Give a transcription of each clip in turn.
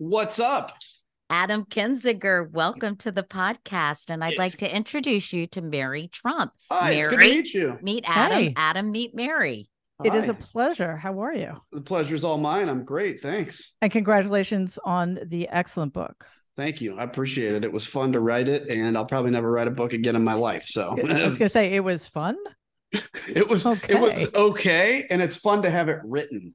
What's up? Adam Kinzinger, welcome to the podcast. And I'd like to introduce you to Mary Trump. Hi, Mary, it's good to meet you. Meet Adam. Hi. Adam, meet Mary. Hi. It is a pleasure. How are you? The pleasure is all mine. I'm great. Thanks. And congratulations on the excellent book. Thank you. I appreciate it. It was fun to write it, and I'll probably never write a book again in my life. So I was going to say it was fun. It was okay. And it's fun to have it written.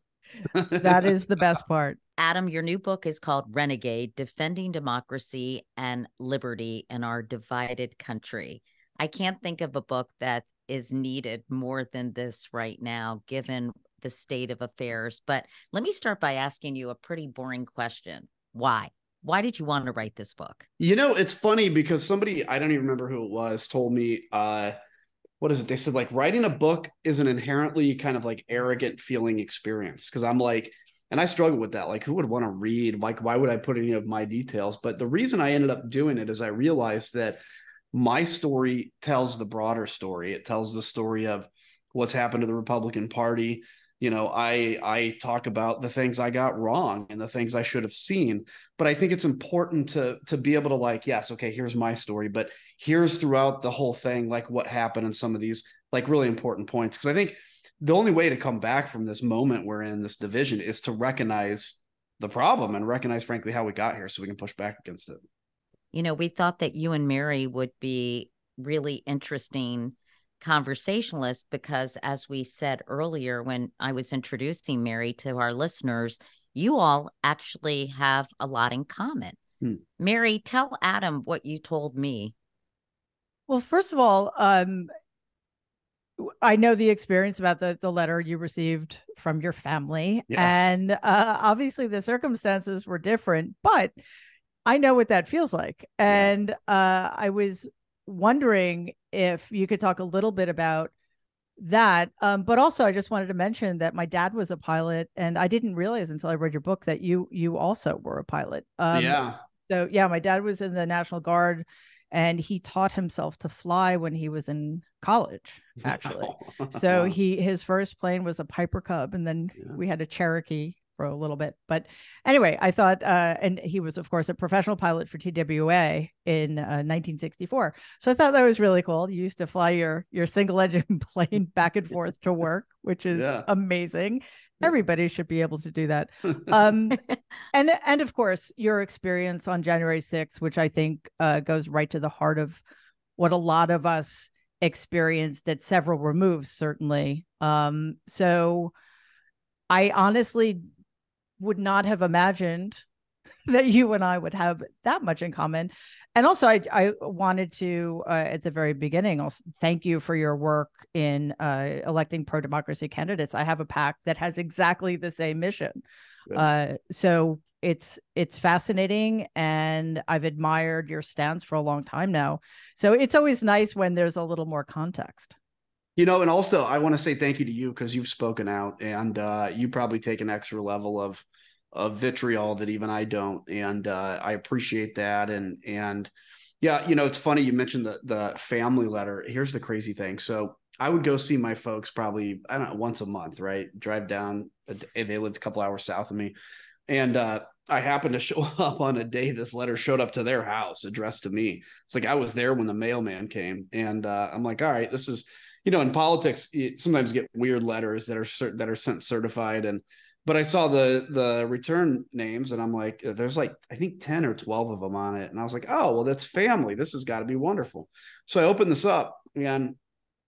That is the best part. Adam, your new book is called Renegade, Defending Democracy and Liberty in Our Divided Country. I can't think of a book that is needed more than this right now, given the state of affairs. But let me start by asking you a pretty boring question. Why? Why did you want to write this book? You know, it's funny because somebody, I don't even remember who it was, told me, what is it? They said, like, writing a book is an inherently kind of like arrogant feeling experience. Because I'm like, and I struggle with that. Like, who would want to read? Like, why would I put any of my details? But the reason I ended up doing it is I realized that my story tells the broader story. It tells the story of what's happened to the Republican Party. You know, I talk about the things I got wrong and the things I should have seen. But I think it's important to be able to, like, yes, okay, here's my story, but here's throughout the whole thing, like what happened and some of these like really important points. Because I think the only way to come back from this moment we're in, this division, is to recognize the problem and recognize, frankly, how we got here so we can push back against it. You know, we thought that you and Mary would be really interesting conversationalists because, as we said earlier, when I was introducing Mary to our listeners, you all actually have a lot in common. Mary, tell Adam what you told me. Well, first of all, I know the experience about the letter you received from your family. Yes. And obviously the circumstances were different, but I know what that feels like. And I was wondering if you could talk a little bit about that. But also I just wanted to mention that my dad was a pilot, and I didn't realize until I read your book that you also were a pilot. So yeah, my dad was in the National Guard, and he taught himself to fly when he was in college, actually. So his first plane was a Piper Cub, and then we had a Cherokee for a little bit. But anyway, I thought, and he was, of course, a professional pilot for TWA in 1964. So I thought that was really cool. You used to fly your single engine plane back and forth to work, which is amazing. Everybody should be able to do that. And of course, your experience on January 6th, which I think goes right to the heart of what a lot of us experienced at several removes, certainly. So I honestly would not have imagined that you and I would have that much in common. And also, I wanted to, at the very beginning, also thank you for your work in electing pro-democracy candidates. I have a PAC that has exactly the same mission. So it's fascinating, and I've admired your stance for a long time now. So it's always nice when there's a little more context. You know, and also I want to say thank you to you because you've spoken out, and you probably take an extra level of vitriol that even I don't. And I appreciate that. And yeah, you know, it's funny. You mentioned the family letter. Here's the crazy thing. So I would go see my folks probably, I don't know, once a month, right? Drive down. They lived a couple hours south of me. And I happened to show up on a day this letter showed up to their house addressed to me. It's like I was there when the mailman came. And I'm like, all right, this is, you know, in politics, you sometimes get weird letters that are sent certified. But I saw the return names, and I'm like, there's like, I think 10 or 12 of them on it. And I was like, oh, well, that's family. This has got to be wonderful. So I opened this up, and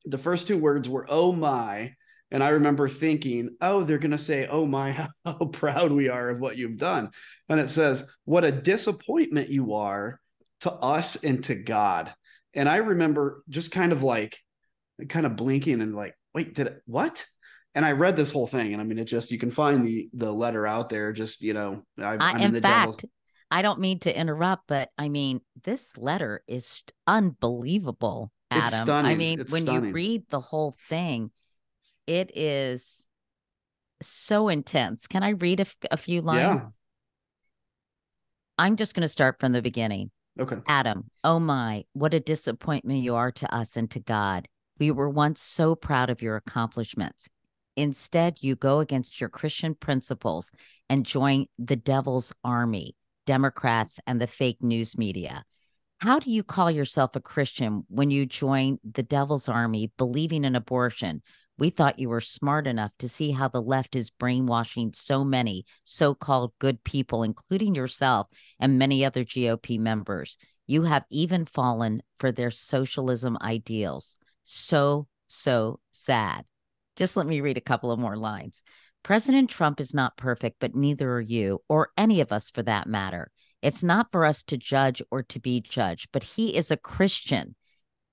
the first two words were, oh, my. And I remember thinking, oh, they're going to say, oh, my, how proud we are of what you've done. And it says, what a disappointment you are to us and to God. And I remember just kind of blinking and like, wait, what? And I read this whole thing, and I mean, it just, you can find the letter out there. Just, you know, I don't mean to interrupt, but I mean, this letter is unbelievable, Adam. It's stunning. I mean, you read the whole thing, it is so intense. Can I read a few lines? Yeah. I'm just going to start from the beginning. Okay. Adam, oh my, what a disappointment you are to us and to God. We were once so proud of your accomplishments. Instead, you go against your Christian principles and join the devil's army. Democrats and the fake news media. How do you call yourself a Christian when you join the devil's army believing in abortion? We thought you were smart enough to see how the left is brainwashing so many so-called good people, including yourself and many other GOP members. You have even fallen for their socialism ideals. So sad. Just let me read a couple of more lines. President Trump is not perfect, but neither are you, or any of us for that matter. It's not for us to judge or to be judged, but he is a Christian.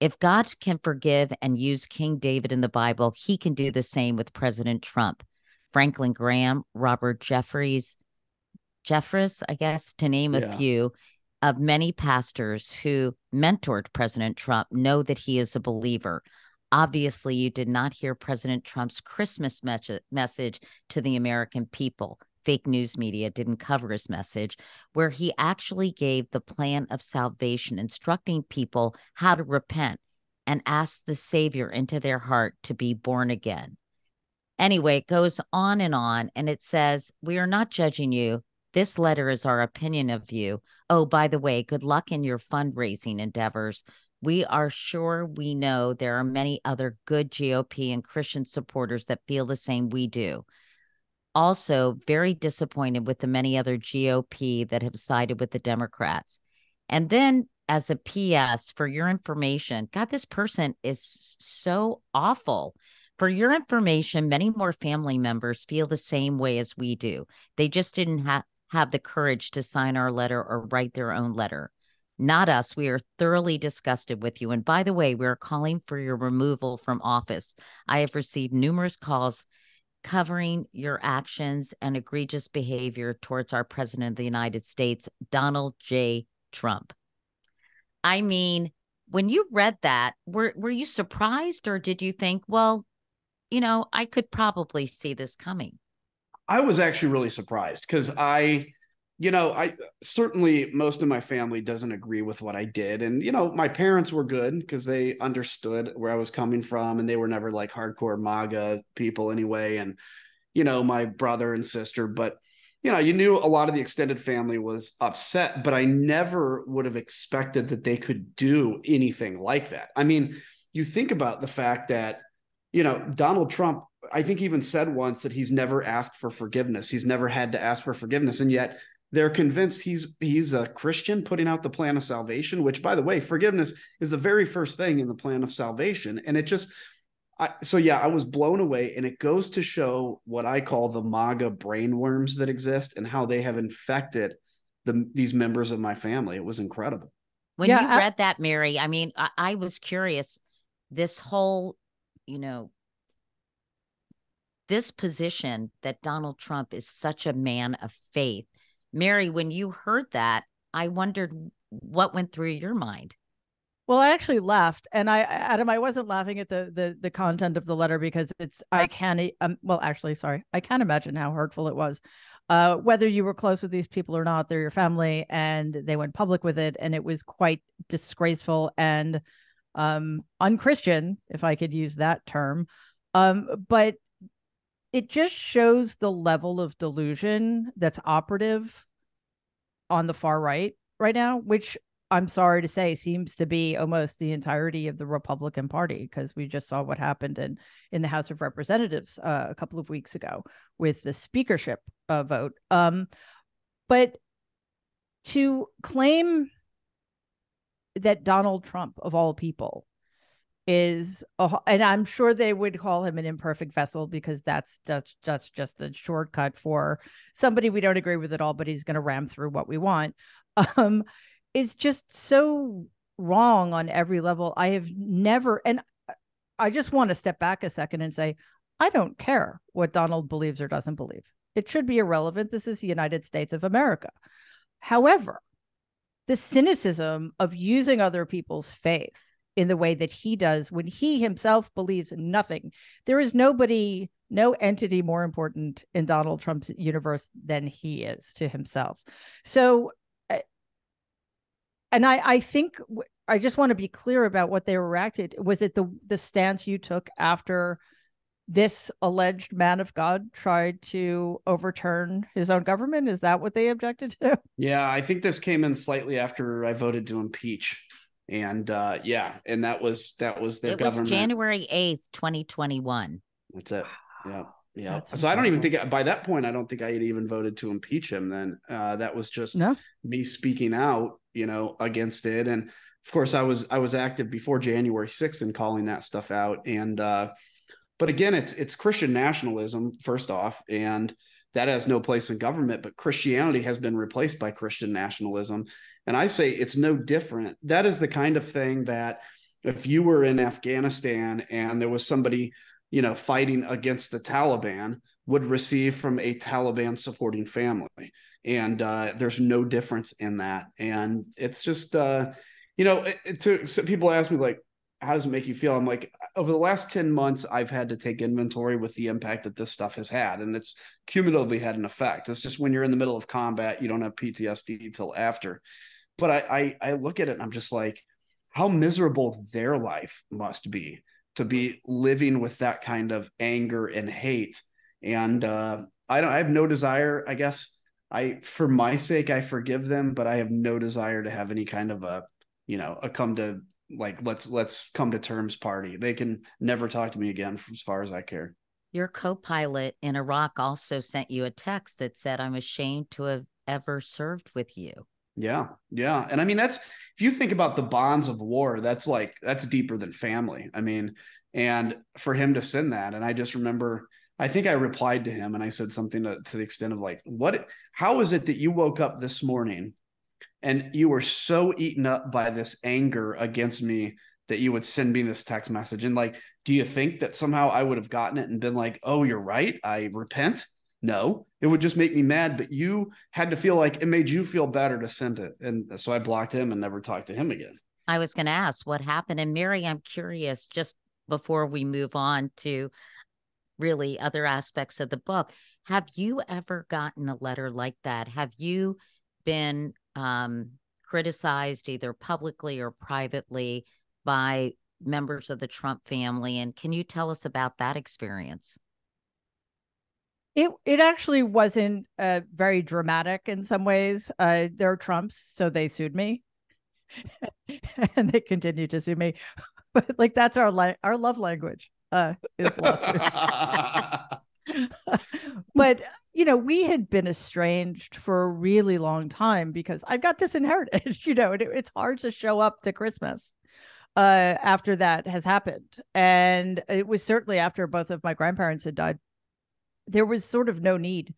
If God can forgive and use King David in the Bible, he can do the same with President Trump. Franklin Graham, Robert Jeffress, I guess, to name a few of many pastors who mentored President Trump, know that he is a believer. Obviously, you did not hear President Trump's Christmas message to the American people. Fake news media didn't cover his message, where he actually gave the plan of salvation, instructing people how to repent and ask the Savior into their heart to be born again. Anyway, it goes on, and it says, we are not judging you. This letter is our opinion of you. Oh, by the way, good luck in your fundraising endeavors. We are sure we know there are many other good GOP and Christian supporters that feel the same we do. Also very disappointed with the many other GOP that have sided with the Democrats. And then as a PS, for your information, God, this person is so awful. For your information, many more family members feel the same way as we do. They just didn't have the courage to sign our letter or write their own letter. Not us. We are thoroughly disgusted with you. And by the way, we're calling for your removal from office. I have received numerous calls covering your actions and egregious behavior towards our president of the United States, Donald J. Trump. I mean, when you read that, were you surprised, or did you think, well, you know, I could probably see this coming? I was actually really surprised because I certainly most of my family doesn't agree with what I did. And, you know, my parents were good because they understood where I was coming from, and they were never like hardcore MAGA people anyway. And, you know, my brother and sister, but, you know, you knew a lot of the extended family was upset, but I never would have expected that they could do anything like that. I mean, you think about the fact that, you know, Donald Trump, I think, even said once that he's never asked for forgiveness. He's never had to ask for forgiveness. And yet they're convinced he's a Christian putting out the plan of salvation, which, by the way, forgiveness is the very first thing in the plan of salvation. And it just I was blown away. And it goes to show what I call the MAGA brainworms that exist and how they have infected these members of my family. It was incredible. When you read that, Mary, I mean, I was curious, this whole, you know, this position that Donald Trump is such a man of faith. Mary, when you heard that, I wondered what went through your mind. Well, I actually laughed, and I wasn't laughing at the content of the letter because I can't imagine how hurtful it was. Whether you were close with these people or not, they're your family, and they went public with it, and it was quite disgraceful and unchristian, if I could use that term. But it just shows the level of delusion that's operative on the far right right now, which I'm sorry to say seems to be almost the entirety of the Republican Party, because we just saw what happened in the House of Representatives a couple of weeks ago with the speakership vote. But to claim that Donald Trump, of all people, and I'm sure they would call him an imperfect vessel because that's just a shortcut for somebody we don't agree with at all, but he's going to ram through what we want, is just so wrong on every level. I have never, and I just want to step back a second and say, I don't care what Donald believes or doesn't believe. It should be irrelevant. This is the United States of America. However, the cynicism of using other people's faith in the way that he does when he himself believes nothing. There is nobody, no entity more important in Donald Trump's universe than he is to himself. So, and I think, I just want to be clear about what they reacted. Was it the stance you took after this alleged man of God tried to overturn his own government? Is that what they objected to? Yeah, I think this came in slightly after I voted to impeach. And yeah, and that was their government. It was January 8th, 2021. That's it. Yeah. Yeah. That's so incredible. I don't even think by that point, I don't think I had even voted to impeach him then. That was just me speaking out, you know, against it. And of course, I was active before January 6th in calling that stuff out. And but again, it's Christian nationalism, first off, and that has no place in government. But Christianity has been replaced by Christian nationalism. And I say it's no different. That is the kind of thing that if you were in Afghanistan and there was somebody, you know, fighting against the Taliban, would receive from a Taliban supporting family. And there's no difference in that. And it's just, you know, so people ask me, like, how does it make you feel? I'm like, over the last 10 months, I've had to take inventory with the impact that this stuff has had. And it's cumulatively had an effect. It's just when you're in the middle of combat, you don't have PTSD till after. But I look at it and I'm just like, how miserable their life must be to be living with that kind of anger and hate. And I have no desire, I guess, for my sake, I forgive them, but I have no desire to have any kind of a, you know, a come to, like, let's come to terms party. They can never talk to me again as far as I care. Your co-pilot in Iraq also sent you a text that said, I'm ashamed to have ever served with you. Yeah. Yeah. And I mean, that's, if you think about the bonds of war, that's deeper than family. I mean, and for him to send that. And I just remember, I think I replied to him and I said something to the extent of like, how is it that you woke up this morning and you were so eaten up by this anger against me that you would send me this text message? And like, do you think that somehow I would have gotten it and been like, oh, you're right, I repent? No, it would just make me mad, but you had to feel like it made you feel better to send it. And so I blocked him and never talked to him again. I was going to ask what happened. And Mary, I'm curious, just before we move on to really other aspects of the book, have you ever gotten a letter like that? Have you been criticized either publicly or privately by members of the Trump family? And can you tell us about that experience? It actually wasn't very dramatic in some ways. They're Trumps, so they sued me, and they continue to sue me. But like, that's our love language is lawsuits. But you know, we had been estranged for a really long time because I got disinherited. You know, and it's hard to show up to Christmas after that has happened, and it was certainly after both of my grandparents had died. There was sort of no need,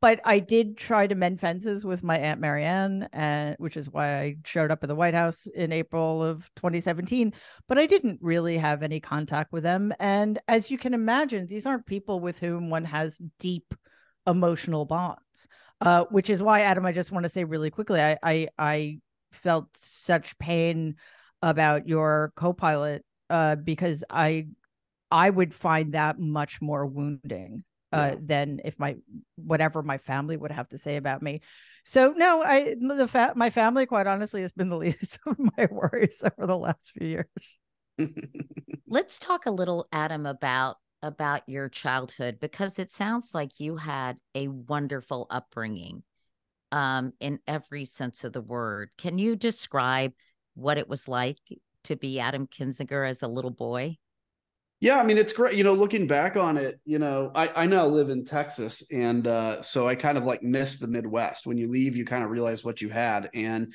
but I did try to mend fences with my Aunt Marianne, which is why I showed up at the White House in April of 2017, but I didn't really have any contact with them. And as you can imagine, these aren't people with whom one has deep emotional bonds, which is why, Adam, I just want to say really quickly, I felt such pain about your co-pilot because I would find that much more wounding than if whatever my family would have to say about me. So no, my family, quite honestly, has been the least of my worries over the last few years. Let's talk a little, Adam, about your childhood, because it sounds like you had a wonderful upbringing in every sense of the word. Can you describe what it was like to be Adam Kinzinger as a little boy? Yeah, I mean, it's great. You know, looking back on it, you know, I now live in Texas. And so I kind of like miss the Midwest. When you leave, you kind of realize what you had. And,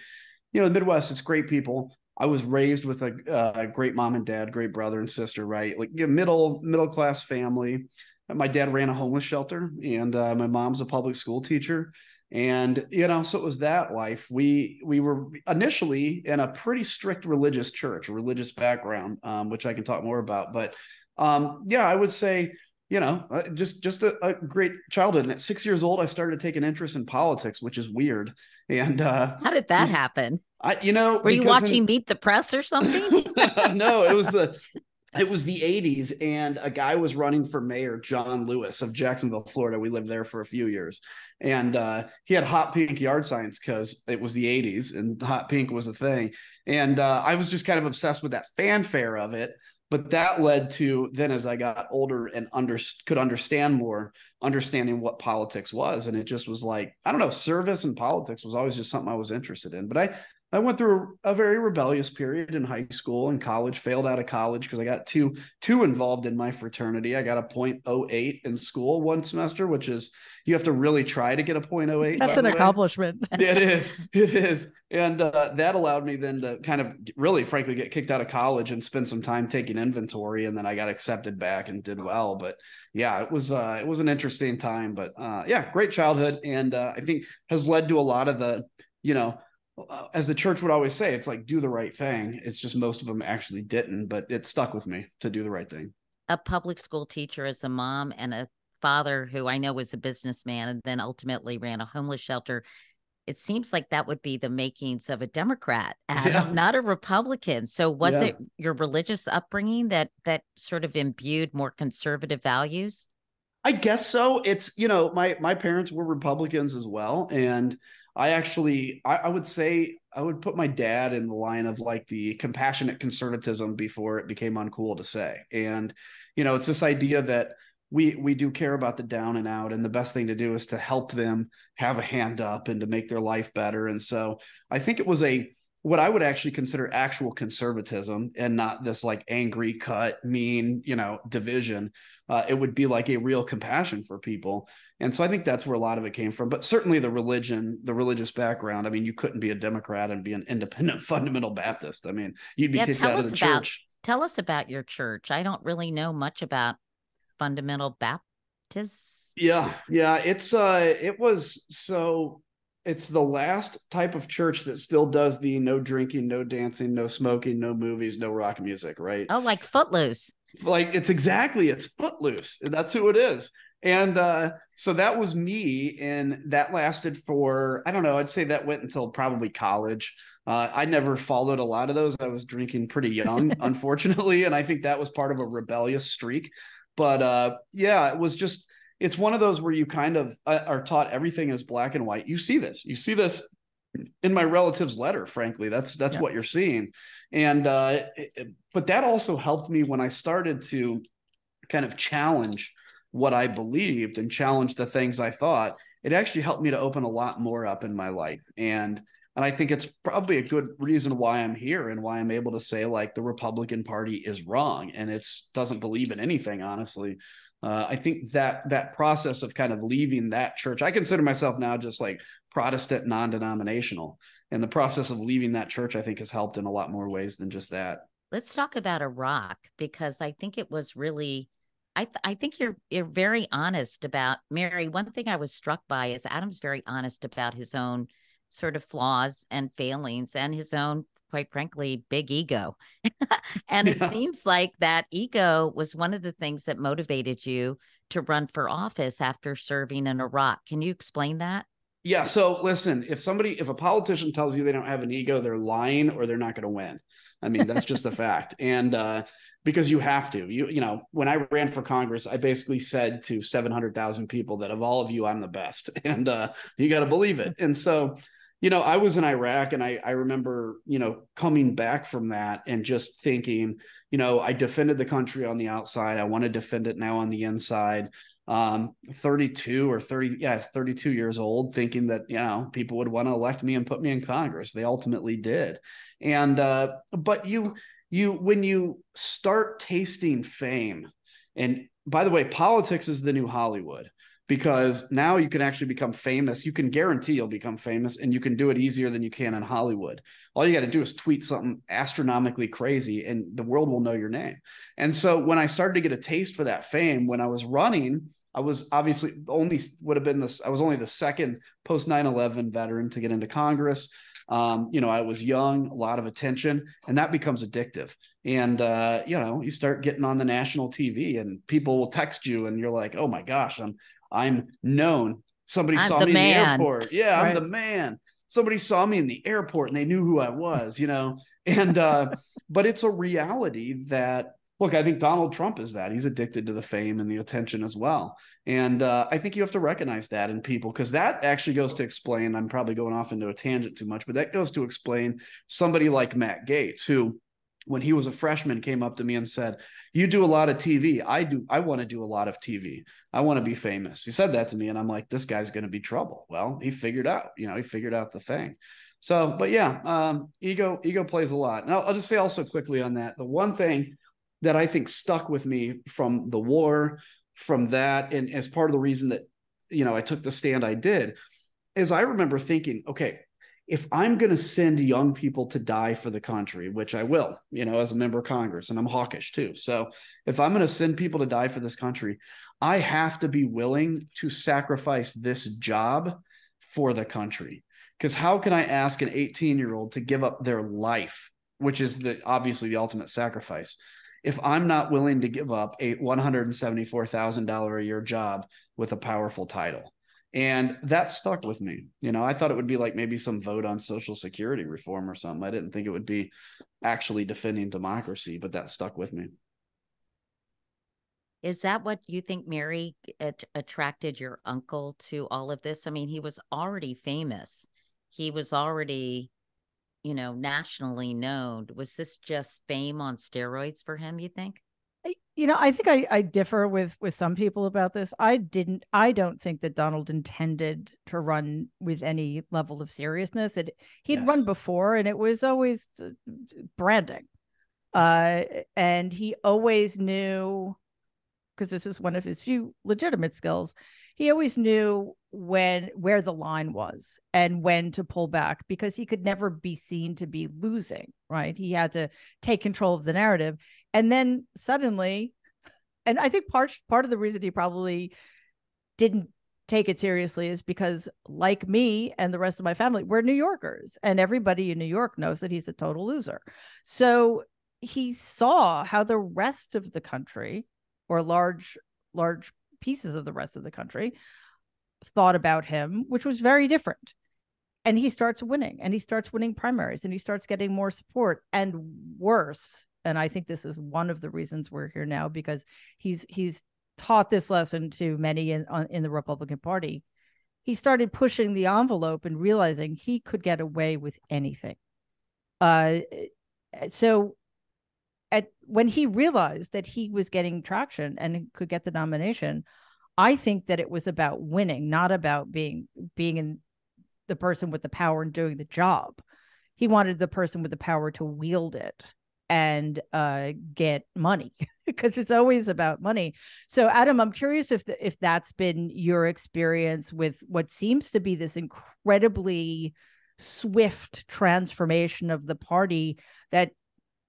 you know, the Midwest, it's great people. I was raised with a great mom and dad, great brother and sister, right? Like, you know, middle class family. My dad ran a homeless shelter and my mom's a public school teacher. And, you know, so it was that life. We were initially in a pretty strict religious church, a religious background, which I can talk more about. But yeah, I would say, you know, just a great childhood. And at 6 years old, I started to take an interest in politics, which is weird. And how did that happen? You know, were you watching Meet the Press or something? No, it was the 80s, and a guy was running for mayor, John Lewis of Jacksonville, Florida. We lived there for a few years, and he had hot pink yard signs because it was the 80s and hot pink was a thing. And I was just kind of obsessed with that fanfare of it. But that led to then, as I got older and could understand more, understanding what politics was. And it just was like, I don't know, service and politics was always just something I was interested in. But I went through a very rebellious period in high school and college, failed out of college because I got too involved in my fraternity. I got a 0.08 in school one semester, which is, you have to really try to get a 0.08. That's an accomplishment. It is. And that allowed me then to kind of really, frankly, get kicked out of college and spend some time taking inventory. And then I got accepted back and did well. But yeah, it was an interesting time. But yeah, great childhood. And I think has led to a lot of the, you know, as the church would always say, it's like, do the right thing. It's just most of them actually didn't, but it stuck with me to do the right thing. A public school teacher as a mom and a father who I know was a businessman and then ultimately ran a homeless shelter. It seems like that would be the makings of a Democrat, Adam, not a Republican. So was it your religious upbringing that sort of imbued more conservative values? I guess so. It's, you know, my parents were Republicans as well. And I actually, I would say, I would put my dad in the line of like the compassionate conservatism before it became uncool to say. And, you know, it's this idea that we do care about the down and out, and the best thing to do is to help them have a hand up and to make their life better. And so I think it was what I would actually consider actual conservatism and not this like angry, cut, mean, you know, division. It would be like a real compassion for people. And so I think that's where a lot of it came from, but certainly the religion, the religious background. I mean, you couldn't be a Democrat and be an independent fundamental Baptist. I mean, you'd be kicked out of the church. Tell us about your church. I don't really know much about fundamental Baptists. Yeah. It's the last type of church that still does the no drinking, no dancing, no smoking, no movies, no rock music, right? Oh, like Footloose. It's Footloose. That's who it is. And so that was me, and that lasted for, I don't know, I'd say that went until probably college. I never followed a lot of those. I was drinking pretty young, unfortunately, and I think that was part of a rebellious streak. But yeah, it was just... It's one of those where you kind of are taught everything is black and white. You see this in my relative's letter, frankly. That's what you're seeing. And but that also helped me when I started to kind of challenge what I believed and challenge the things I thought. It actually helped me to open a lot more up in my life. And I think it's probably a good reason why I'm here and why I'm able to say like the Republican Party is wrong and it doesn't believe in anything, honestly. I think that process of kind of leaving that church, I consider myself now just like Protestant, non-denominational. And the process of leaving that church, I think, has helped in a lot more ways than just that. Let's talk about Iraq, because I think it was really, I think you're very honest about, Mary, one thing I was struck by is Adam's very honest about his own sort of flaws and failings and his own, quite frankly, big ego. And it seems like that ego was one of the things that motivated you to run for office after serving in Iraq. Can you explain that? Yeah. So listen, if a politician tells you they don't have an ego, they're lying or they're not going to win. I mean, that's just a fact. And because you have to, you know, when I ran for Congress, I basically said to 700,000 people that of all of you, I'm the best. And you got to believe it. And so, you know, I was in Iraq, and I remember, you know, coming back from that and just thinking, you know, I defended the country on the outside. I want to defend it now on the inside. 32 years old, thinking that, you know, people would want to elect me and put me in Congress. They ultimately did. And but when you start tasting fame, and by the way, politics is the new Hollywood. Because now you can actually become famous. You can guarantee you'll become famous, and you can do it easier than you can in Hollywood. All you got to do is tweet something astronomically crazy and the world will know your name. And so when I started to get a taste for that fame, when I was running, I was obviously I was only the second post 9/11 veteran to get into Congress. You know, I was young, a lot of attention, and that becomes addictive. And, you know, you start getting on the national TV and people will text you and you're like, oh my gosh, I'm known. Somebody saw me in the airport. Yeah, right. I'm the man. Somebody saw me in the airport and they knew who I was, you know, and, but it's a reality that, look, I think Donald Trump is that. He's addicted to the fame and the attention as well. And I think you have to recognize that in people, because that actually goes to explain, I'm probably going off into a tangent too much, but that goes to explain somebody like Matt Gaetz, who when he was a freshman, came up to me and said, "You do a lot of TV. I want to do a lot of TV. I want to be famous." He said that to me, and I'm like, this guy's going to be trouble. Well, he figured out, he figured out the thing. So, but yeah, ego plays a lot. And I'll just say also quickly on that, the one thing that I think stuck with me from the war, from that, and as part of the reason that, I took the stand I did, is I remember thinking, okay, if I'm going to send young people to die for the country, which I will, as a member of Congress, and I'm hawkish too. So if I'm going to send people to die for this country, I have to be willing to sacrifice this job for the country. Because how can I ask an 18-year-old to give up their life, which is obviously the ultimate sacrifice, if I'm not willing to give up a $174,000 a year job with a powerful title? And that stuck with me. I thought it would be like maybe some vote on Social Security reform or something. I didn't think it would be actually defending democracy, but that stuck with me. Is that what you think, Mary, attracted your uncle to all of this? I mean, he was already famous. He was already, nationally known. Was this just fame on steroids for him, you think? I think I differ with some people about this. I don't think that Donald intended to run with any level of seriousness. He'd run before, and it was always branding. And he always knew, because this is one of his few legitimate skills, he always knew where the line was and when to pull back, because he could never be seen to be losing, right? He had to take control of the narrative. And then suddenly, and I think part of the reason he probably didn't take it seriously is because, like me and the rest of my family, we're New Yorkers, and everybody in New York knows that he's a total loser. So he saw how the rest of the country, or large pieces of the rest of the country, thought about him, which was very different. And he starts winning, and he starts winning primaries, and he starts getting more support. And worse, and I think this is one of the reasons we're here now, because he's taught this lesson to many in the Republican Party. He started pushing the envelope and realizing he could get away with anything. When he realized that he was getting traction and could get the nomination, I think that it was about winning, not about being in the person with the power and doing the job. He wanted the person with the power to wield it and get money, because it's always about money. So, Adam, I'm curious if that's been your experience with what seems to be this incredibly swift transformation of the party, that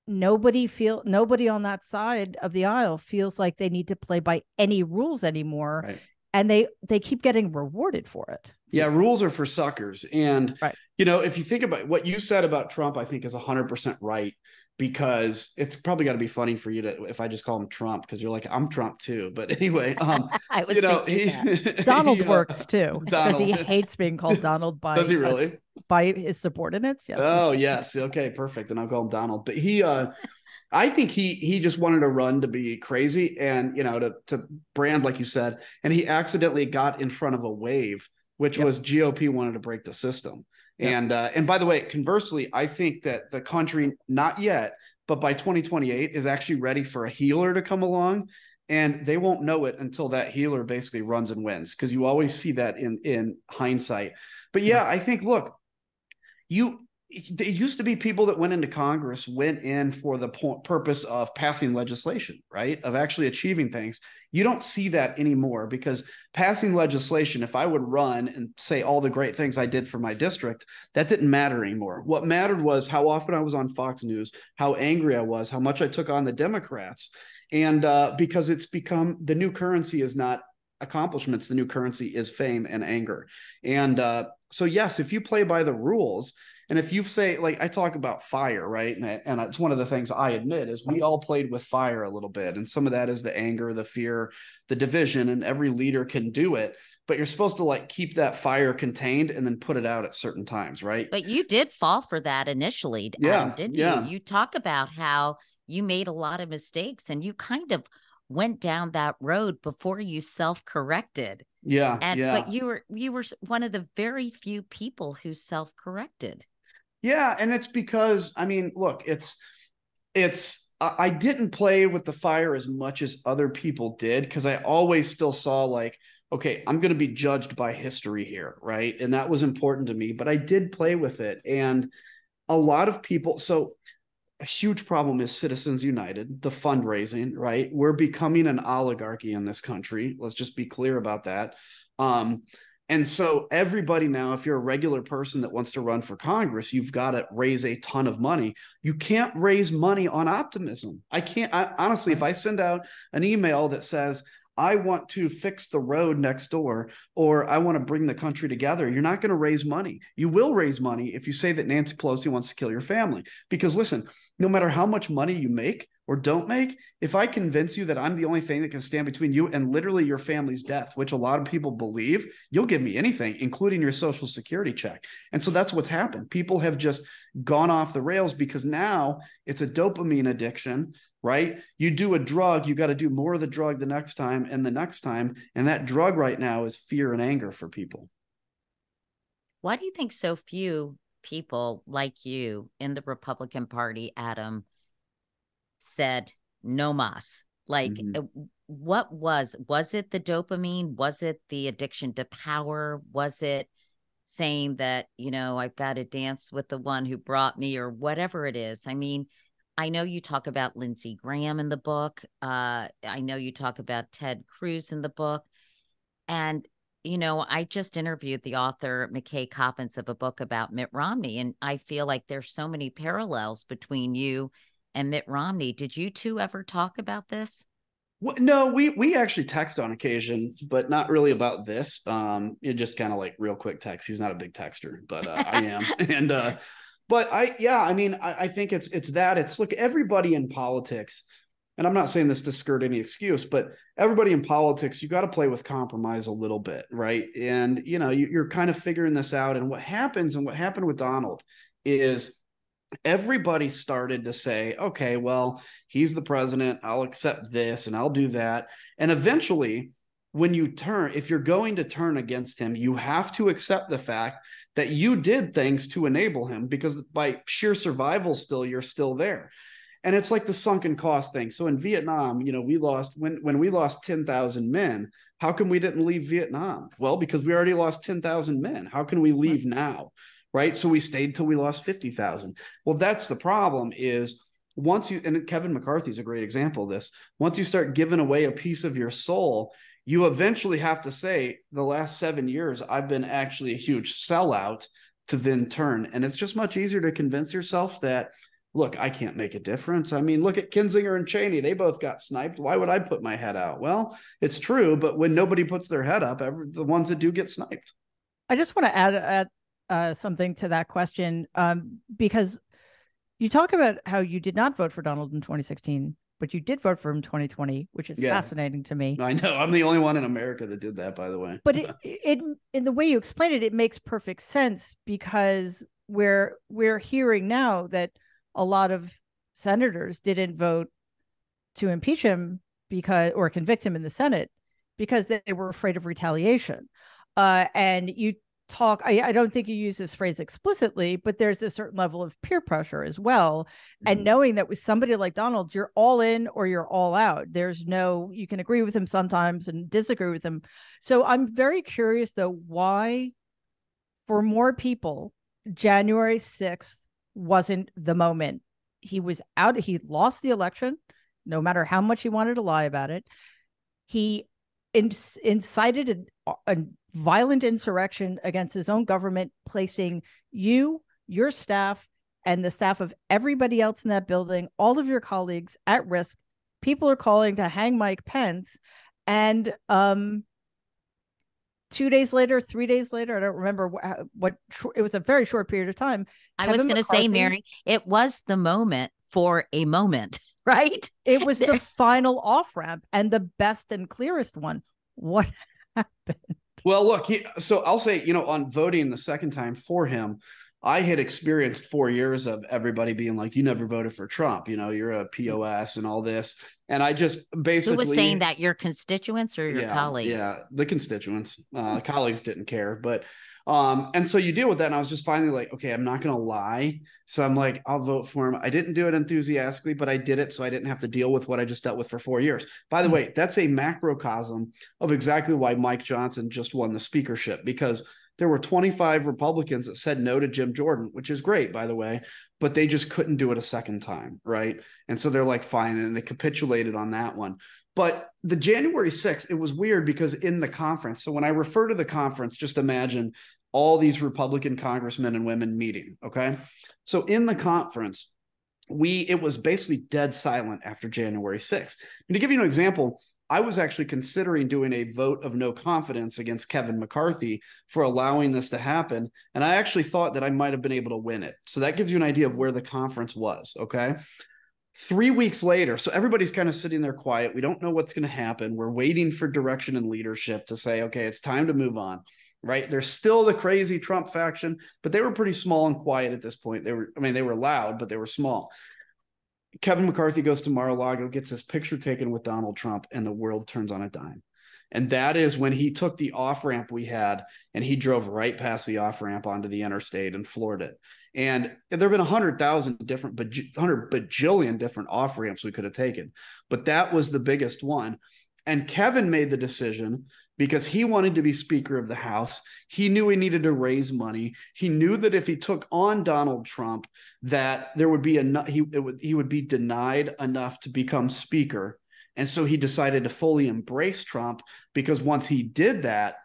nobody on that side of the aisle feels like they need to play by any rules anymore. Right. And they keep getting rewarded for it. Yeah. Rules are for suckers. And, right. If you think about what you said about Trump, I think is 100% right, because it's probably got to be funny for you if I just call him Trump, because you're like, I'm Trump too. But anyway, I was that. Donald works too, because he hates being called Donald by— Does he really? By his subordinates. Yes. Oh, yes. Okay, perfect. And I'll call him Donald. But he, I think he just wanted to run to be crazy and, to brand, like you said, and he accidentally got in front of a wave, which was GOP wanted to break the system. Yep. And by the way, conversely, I think that the country, not yet, but by 2028 is actually ready for a healer to come along, and they won't know it until that healer basically runs and wins. 'Cause you always see that in hindsight. But yeah, I think, look, it used to be people that went into Congress went in for the purpose of passing legislation, right? Of actually achieving things. You don't see that anymore, because passing legislation, if I would run and say all the great things I did for my district, that didn't matter anymore. What mattered was how often I was on Fox News, how angry I was, how much I took on the Democrats. And because it's become— the new currency is not accomplishments. The new currency is fame and anger. And so, yes, if you play by the rules, and if you say, like I talk about fire, right? And it's one of the things I admit is we all played with fire a little bit. And some of that is the anger, the fear, the division, and every leader can do it. But you're supposed to keep that fire contained and then put it out at certain times, right? But you did fall for that initially, Adam, didn't you? You talk about how you made a lot of mistakes and you kind of went down that road before you self-corrected. Yeah. But you were one of the very few people who self-corrected. Yeah. And it's because, I mean, look, it's I didn't play with the fire as much as other people did, because I always still saw like, okay, I'm going to be judged by history here, right? And that was important to me, but I did play with it. And a lot of people, so a huge problem is Citizens United, the fundraising, right? We're becoming an oligarchy in this country. Let's just be clear about that. And so everybody now, if you're a regular person that wants to run for Congress, you've got to raise a ton of money. You can't raise money on optimism. I honestly, if I send out an email that says, I want to fix the road next door, or I want to bring the country together, you're not going to raise money. You will raise money if you say that Nancy Pelosi wants to kill your family. Because listen, no matter how much money you make or don't make, if I convince you that I'm the only thing that can stand between you and literally your family's death, which a lot of people believe, you'll give me anything, including your Social Security check. And so that's what's happened. People have just gone off the rails because now it's a dopamine addiction, right? You do a drug, you got to do more of the drug the next time and the next time. And that drug right now is fear and anger for people. Why do you think so few people like you in the Republican Party, Adam, said no mas? Like, what was it the dopamine? Was it the addiction to power? Was it saying that, you know, I've got to dance with the one who brought me, or whatever it is? I mean, I know you talk about Lindsey Graham in the book. I know you talk about Ted Cruz in the book. And, you know, I just interviewed the author, McKay Coppins, of a book about Mitt Romney. And I feel like there's so many parallels between you and Mitt Romney. Did you two ever talk about this? Well, no, we actually text on occasion, but not really about this. It just kind of like real quick text. He's not a big texter, but I am. And, but I think it's that. It's, look, everybody in politics, and I'm not saying this to skirt any excuse, but everybody in politics, you got to play with compromise a little bit, right? And, you know, you're kind of figuring this out. And what happens, and what happened with Donald, is everybody started to say, okay, well, he's the president, I'll accept this and I'll do that. And eventually, when you turn, if you're going to turn against him, you have to accept the fact that you did things to enable him, because by sheer survival still, you're still there. And it's like the sunken cost thing. So in Vietnam, you know, we lost, when we lost 10,000 men, how come we didn't leave Vietnam? Well, because we already lost 10,000 men. How can we leave now? Right. So we stayed till we lost 50,000. Well, that's the problem, is once you, and Kevin McCarthy is a great example of this, once you start giving away a piece of your soul, you eventually have to say, the last 7 years, I've been actually a huge sellout, to then turn. And it's just much easier to convince yourself that, look, I can't make a difference. I mean, look at Kinzinger and Cheney. They both got sniped. Why would I put my head out? Well, it's true. But when nobody puts their head up, the ones that do get sniped. I just want to add something to that question, because you talk about how you did not vote for Donald in 2016, but you did vote for him in 2020, which is fascinating to me. I know. I'm the only one in America that did that, by the way. But in the way you explain it, it makes perfect sense, because we're hearing now that a lot of senators didn't vote to impeach him or convict him in the Senate because they were afraid of retaliation. And you talk, I don't think you use this phrase explicitly, but there's a certain level of peer pressure as well. Mm-hmm. And knowing that with somebody like Donald, you're all in or you're all out. There's no, you can agree with him sometimes and disagree with him. So I'm very curious, though, why for more people, January 6th wasn't the moment. He was out. He lost the election, no matter how much he wanted to lie about it. He incited a violent insurrection against his own government, placing you, your staff, and the staff of everybody else in that building, all of your colleagues, at risk. People are calling to hang Mike Pence. And 2 days later, 3 days later, I don't remember what it was, a very short period of time. I was going to say, Mary, it was the moment for a moment, right? It was the final off-ramp, and the best and clearest one. What happened? Well, look, so I'll say, you know, on voting the second time for him, I had experienced 4 years of everybody being like, you never voted for Trump. You know, you're a POS and all this. And I just basically— Who was saying that? Your constituents or your colleagues? Yeah, the constituents. Colleagues didn't care. But And so you deal with that. And I was just finally like, okay, I'm not going to lie. So I'm like, I'll vote for him. I didn't do it enthusiastically, but I did it so I didn't have to deal with what I just dealt with for 4 years. By the way, that's a macrocosm of exactly why Mike Johnson just won the speakership, because there were 25 Republicans that said no to Jim Jordan, which is great, by the way, but they just couldn't do it a second time, right? And so they're like, fine, and they capitulated on that one. But the January 6th, it was weird because in the conference, so when I refer to the conference, just imagine all these Republican congressmen and women meeting, okay? So in the conference, it was basically dead silent after January 6th. And to give you an example, I was actually considering doing a vote of no confidence against Kevin McCarthy for allowing this to happen. And I actually thought that I might have been able to win it. So that gives you an idea of where the conference was, okay? 3 weeks later, so everybody's kind of sitting there quiet. We don't know what's going to happen. We're waiting for direction and leadership to say, okay, it's time to move on, right? There's still the crazy Trump faction, but they were pretty small and quiet at this point. They were loud, but they were small. Kevin McCarthy goes to Mar-a-Lago, gets his picture taken with Donald Trump, and the world turns on a dime. And that is when he took the off-ramp we had, and he drove right past the off-ramp onto the interstate and floored it. And there have been 100 bajillion different off-ramps we could have taken. But that was the biggest one. And Kevin made the decision because he wanted to be Speaker of the House. He knew he needed to raise money. He knew that if he took on Donald Trump, that there would be enough, he would be denied enough to become Speaker. And so he decided to fully embrace Trump, because once he did that,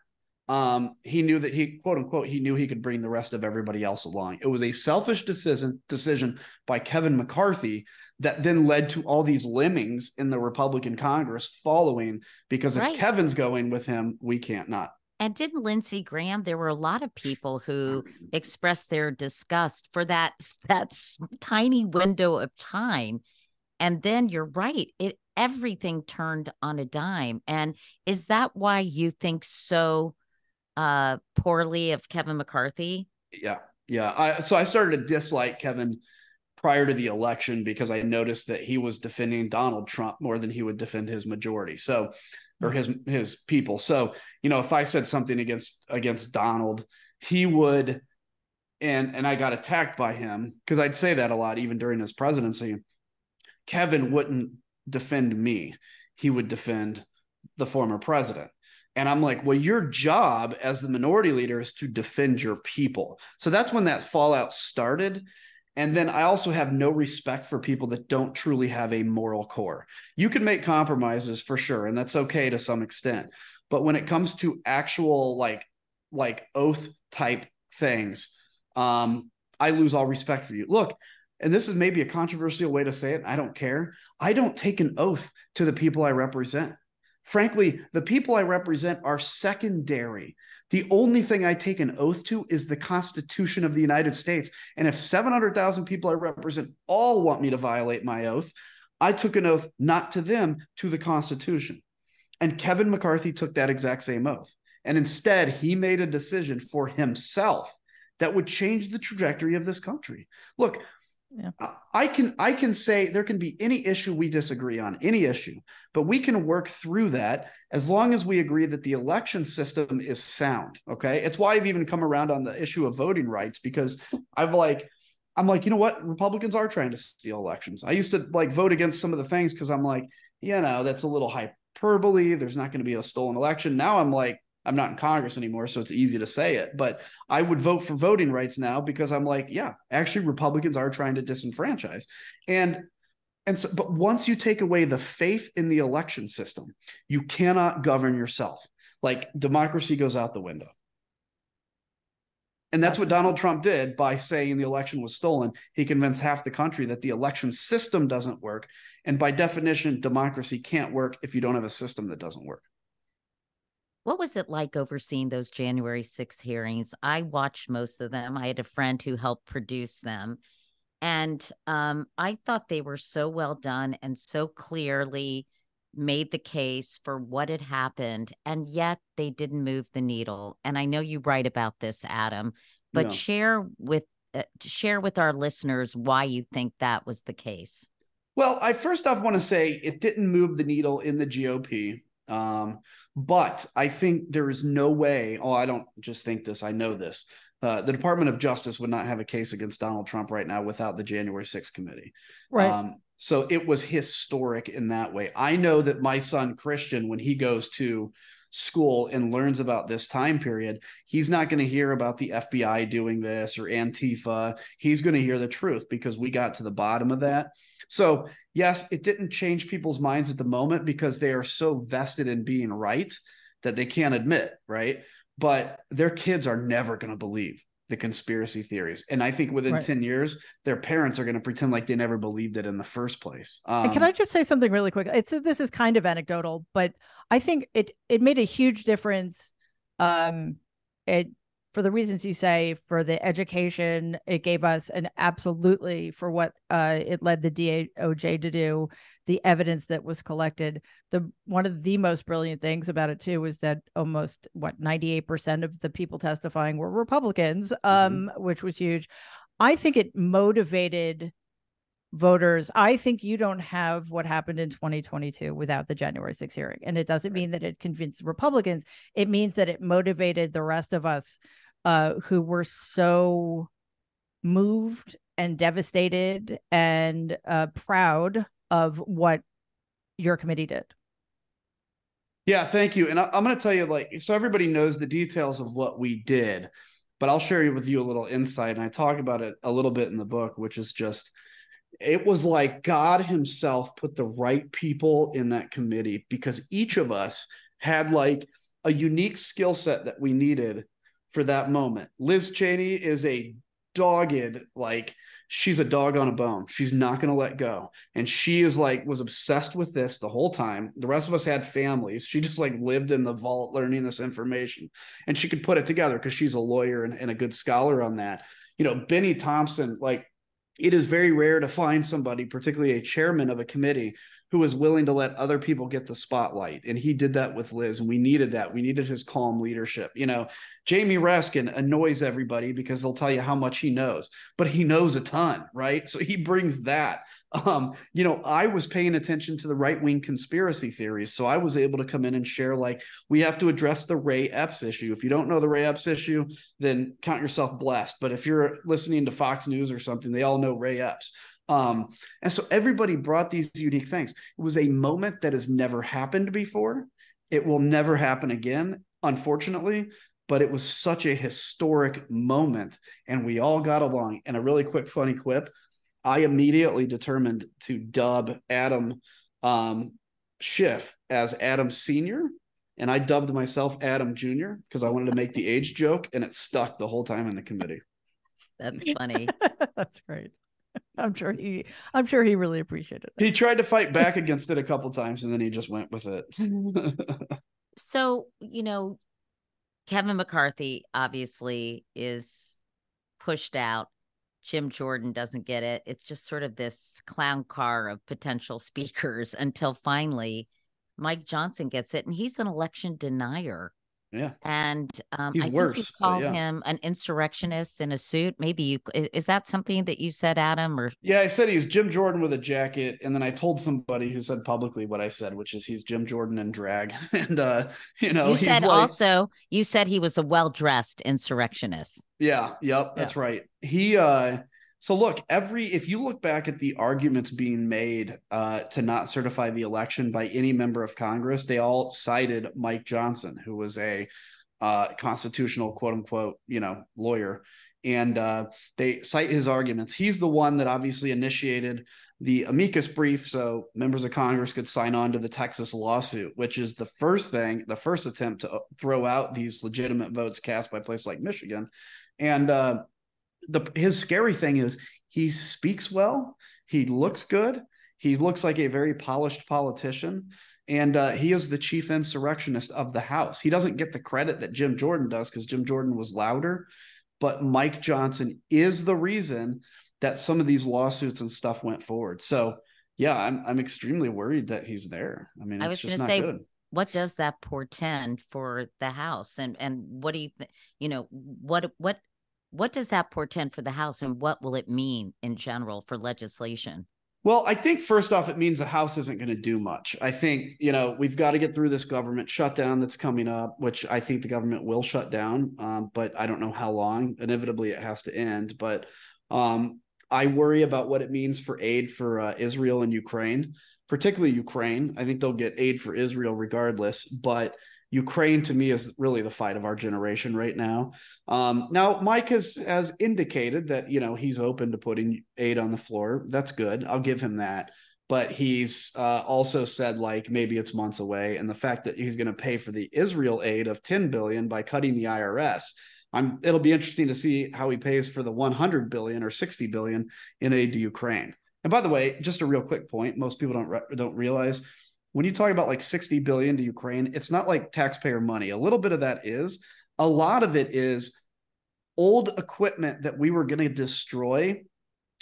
he knew that he, quote unquote, he knew he could bring the rest of everybody else along. It was a selfish decision by Kevin McCarthy that then led to all these lemmings in the Republican Congress following, because if Kevin's going with him, we can't not. And didn't Lindsey Graham, there were a lot of people who expressed their disgust for that tiny window of time. And then you're right. Everything turned on a dime. And is that why you think so poorly of Kevin McCarthy? Yeah. So I started to dislike Kevin prior to the election because I noticed that he was defending Donald Trump more than he would defend his majority. So, or his people. So, you know, if I said something against Donald, he would, and I got attacked by him because I'd say that a lot, even during his presidency. Kevin wouldn't defend me. He would defend the former president. And I'm like, well, your job as the minority leader is to defend your people. So that's when that fallout started. And then I also have no respect for people that don't truly have a moral core. You can make compromises for sure, and that's okay to some extent. But when it comes to actual like oath type things, I lose all respect for you. Look, and this is maybe a controversial way to say it, I don't care. I don't take an oath to the people I represent. Frankly, the people I represent are secondary. The only thing I take an oath to is the Constitution of the United States. And if 700,000 people I represent all want me to violate my oath, I took an oath not to them, to the Constitution. And Kevin McCarthy took that exact same oath. And instead, he made a decision for himself that would change the trajectory of this country. Look, yeah. I can say there can be any issue we disagree on, any issue, but we can work through that as long as we agree that the election system is sound. Okay. It's why I've even come around on the issue of voting rights, because I'm like, you know what? Republicans are trying to steal elections. I used to like vote against some of the things because I'm like, you know, that's a little hyperbole. There's not going to be a stolen election. Now I'm like, I'm not in Congress anymore, so it's easy to say it, but I would vote for voting rights now because I'm like, yeah, actually Republicans are trying to disenfranchise. And so, but once you take away the faith in the election system, you cannot govern yourself. Like democracy goes out the window. And that's what Donald Trump did by saying the election was stolen. He convinced half the country that the election system doesn't work. And by definition, democracy can't work if you don't have a system that doesn't work. What was it like overseeing those January 6th hearings? I watched most of them. I had a friend who helped produce them. And I thought they were so well done and so clearly made the case for what had happened. And yet they didn't move the needle. And I know you write about this, Adam, but share with our listeners why you think that was the case. Well, I first off want to say it didn't move the needle in the GOP. But I think there is no way, oh, I don't just think this, I know this. The Department of Justice would not have a case against Donald Trump right now without the January 6th committee. Right. So it was historic in that way. I know that my son, Christian, when he goes to school and learns about this time period, he's not going to hear about the FBI doing this or Antifa. He's going to hear the truth because we got to the bottom of that. So yes, it didn't change people's minds at the moment because they are so vested in being right that they can't admit, right? But their kids are never going to believe the conspiracy theories. And I think within 10 years, their parents are going to pretend like they never believed it in the first place. And can I just say something really quick? This is kind of anecdotal, but I think it made a huge difference. For the reasons you say, for the education it gave us, and absolutely for what it led the DOJ to do, the evidence that was collected. One of the most brilliant things about it too was that almost 98% of the people testifying were Republicans, which was huge. I think it motivated voters. I think you don't have what happened in 2022 without the January 6th hearing, and it doesn't mean that it convinced Republicans. It means that it motivated the rest of us who were so moved and devastated and proud of what your committee did. Yeah, thank you. And I'm going to tell you, so everybody knows the details of what we did, but I'll share with you a little insight. And I talk about it a little bit in the book, which is just, it was like God himself put the right people in that committee because each of us had a unique skill set that we needed for that moment. Liz Cheney is a dogged, she's a dog on a bone. She's not going to let go. And she is was obsessed with this the whole time. The rest of us had families. She just lived in the vault learning this information, and she could put it together because she's a lawyer and a good scholar on that. Benny Thompson, it is very rare to find somebody, particularly a chairman of a committee, who is willing to let other people get the spotlight. And he did that with Liz, and we needed that. We needed his calm leadership. Jamie Raskin annoys everybody because they'll tell you how much he knows, but he knows a ton, right? So he brings that. I was paying attention to the right-wing conspiracy theories, so I was able to come in and share, we have to address the Ray Epps issue. If you don't know the Ray Epps issue, then count yourself blessed. But if you're listening to Fox News or something, they all know Ray Epps. And so everybody brought these unique things. It was a moment that has never happened before. It will never happen again, unfortunately, but it was such a historic moment, and we all got along. And a really quick, funny quip, I immediately determined to dub Adam Schiff as Adam Sr., and I dubbed myself Adam Jr. because I wanted to make the age joke, and it stuck the whole time in the committee. That's funny. That's great. I'm sure he really appreciated it. He tried to fight back against it a couple of times, and then he just went with it. So, Kevin McCarthy obviously is pushed out. Jim Jordan doesn't get it. It's just sort of this clown car of potential speakers until finally Mike Johnson gets it, and he's an election denier. Yeah, and he's worse. You call him an insurrectionist in a suit. Maybe is that something that you said, Adam? Or yeah, I said he's Jim Jordan with a jacket, and then I told somebody who said publicly what I said, which is he's Jim Jordan in drag. And you said also you said he was a well-dressed insurrectionist. Yeah, that's right. He so look, if you look back at the arguments being made to not certify the election by any member of Congress, they all cited Mike Johnson, who was a constitutional, quote unquote, lawyer. And they cite his arguments. He's the one that obviously initiated the amicus brief so members of Congress could sign on to the Texas lawsuit, which is the first attempt to throw out these legitimate votes cast by places like Michigan. And his scary thing is he speaks well, he looks good, he looks like a very polished politician, and he is the chief insurrectionist of the House. He doesn't get the credit that Jim Jordan does because Jim Jordan was louder, but Mike Johnson is the reason that some of these lawsuits and stuff went forward. So yeah, I'm extremely worried that he's there. I mean, it's just not good. What does that portend for the House, and what do you think? What does that portend for the House, and what will it mean in general for legislation? Well, I think first off, it means the House isn't going to do much. I think, you know, we've got to get through this government shutdown that's coming up, which I think the government will shut down, but I don't know how long. Inevitably, it has to end. But I worry about what it means for aid for Israel and Ukraine, particularly Ukraine. I think they'll get aid for Israel regardless, but Ukraine to me is really the fight of our generation right now. Now, Mike has indicated that, you know, he's open to putting aid on the floor. That's good. I'll give him that. But he's also said, like, maybe it's months away. And the fact that he's going to pay for the Israel aid of $10 billion by cutting the IRS. It'll be interesting to see how he pays for the $100 billion or $60 billion in aid to Ukraine. And by the way, just a real quick point, most people don't realize – when you talk about like $60 billion to Ukraine, it's not like taxpayer money. A little bit of that is. A lot of it is old equipment that we were going to destroy,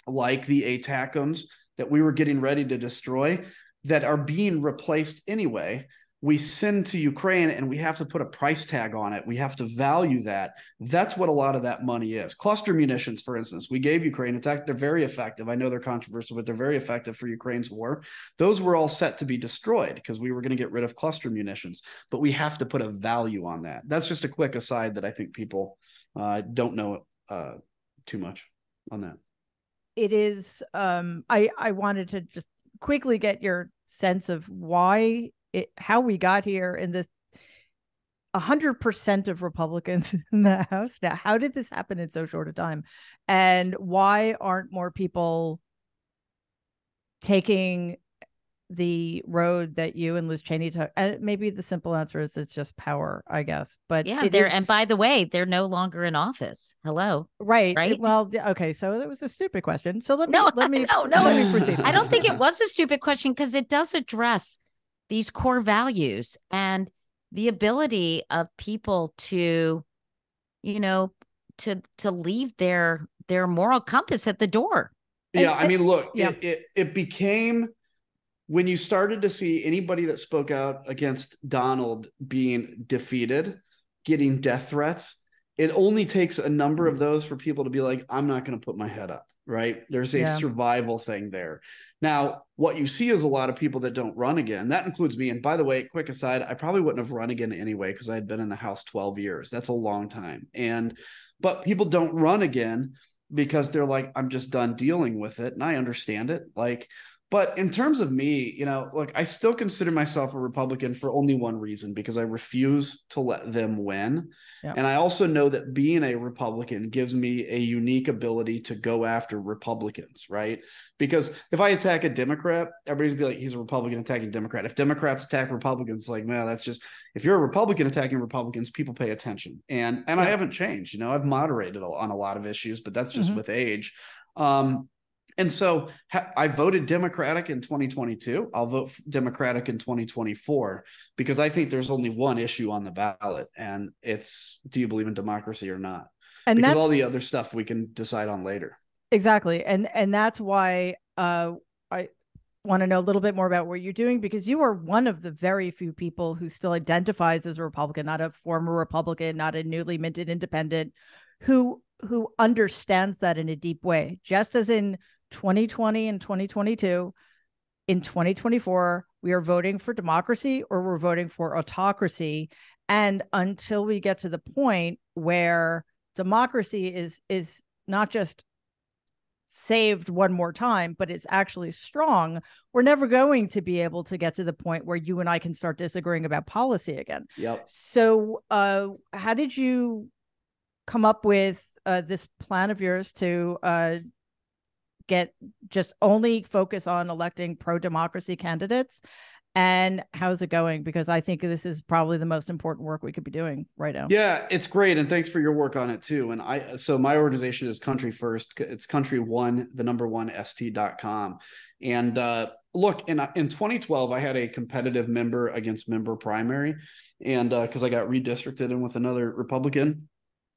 like the ATACMS that we were getting ready to destroy, that are being replaced anyway. We send to Ukraine and we have to put a price tag on it. We have to value that. That's what a lot of that money is. Cluster munitions, for instance, we gave Ukraine. In fact, they're very effective. I know they're controversial, but they're very effective for Ukraine's war. Those were all set to be destroyed because we were going to get rid of cluster munitions, but we have to put a value on that. That's just a quick aside that I think people don't know too much on that. It is. I wanted to just quickly get your sense of why how we got here in this 100% of Republicans in the House. Now, how did this happen in so short a time? And why aren't more people taking the road that you and Liz Cheney took? Maybe the simple answer is it's just power, I guess. But yeah, and by the way, they're no longer in office. Hello. Right. Well, okay. So that was a stupid question. So let me proceed. I don't think it was a stupid question because it does address these core values and the ability of people to, you know, to leave their moral compass at the door. Yeah. I mean, look, yeah. It became, when you started to see anybody that spoke out against Donald being defeated, getting death threats, it only takes a number of those for people to be like, I'm not going to put my head up. Right. There's a survival thing there. Now, what you see is a lot of people that don't run again. That includes me. And by the way, quick aside, I probably wouldn't have run again anyway, because I had been in the House 12 years. That's a long time. But people don't run again because they're like, I'm just done dealing with it. And I understand it. But in terms of me, you know, look, I still consider myself a Republican for only one reason, because I refuse to let them win. Yeah. And I also know that being a Republican gives me a unique ability to go after Republicans, right? Because if I attack a Democrat, everybody's gonna be like, he's a Republican attacking Democrat. If Democrats attack Republicans, like, man, that's just, if you're a Republican attacking Republicans, people pay attention. And I haven't changed, you know, I've moderated on a lot of issues, but that's just with age. And so I voted Democratic in 2022. I'll vote Democratic in 2024 because I think there's only one issue on the ballot, and it's, do you believe in democracy or not? And because all the other stuff we can decide on later. Exactly. And that's why I want to know a little bit more about what you're doing, because you are one of the very few people who still identifies as a Republican, not a former Republican, not a newly minted independent, who understands that in a deep way. Just as in 2020 and 2022, in 2024, we are voting for democracy or we're voting for autocracy. And until we get to the point where democracy is not just saved one more time, but it's actually strong, we're never going to be able to get to the point where you and I can start disagreeing about policy again. Yep. So how did you come up with this plan of yours to only focus on electing pro-democracy candidates, and how's it going? Because I think this is probably the most important work we could be doing right now. Yeah, it's great, and thanks for your work on it too. And so my organization is Country First. It's country1st.com. And look, in 2012, I had a competitive member against member primary, and because I got redistricted in with another Republican.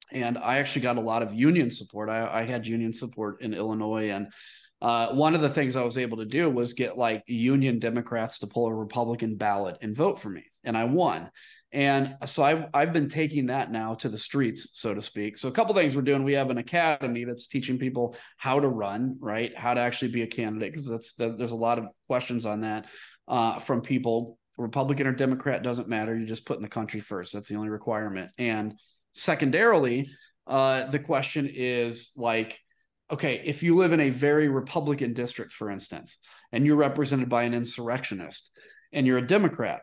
And I actually got a lot of union support. I had union support in Illinois. And one of the things I was able to do was get like union Democrats to pull a Republican ballot and vote for me. and I won. And so I've been taking that now to the streets, so to speak. So a couple of things we're doing. We have an academy that's teaching people how to run, right? How to actually be a candidate, because there's a lot of questions on that from people. Republican or Democrat doesn't matter. You're just putting the country first. That's the only requirement. And secondarily, the question is like, okay, if you live in a very Republican district, for instance, and you're represented by an insurrectionist and you're a Democrat,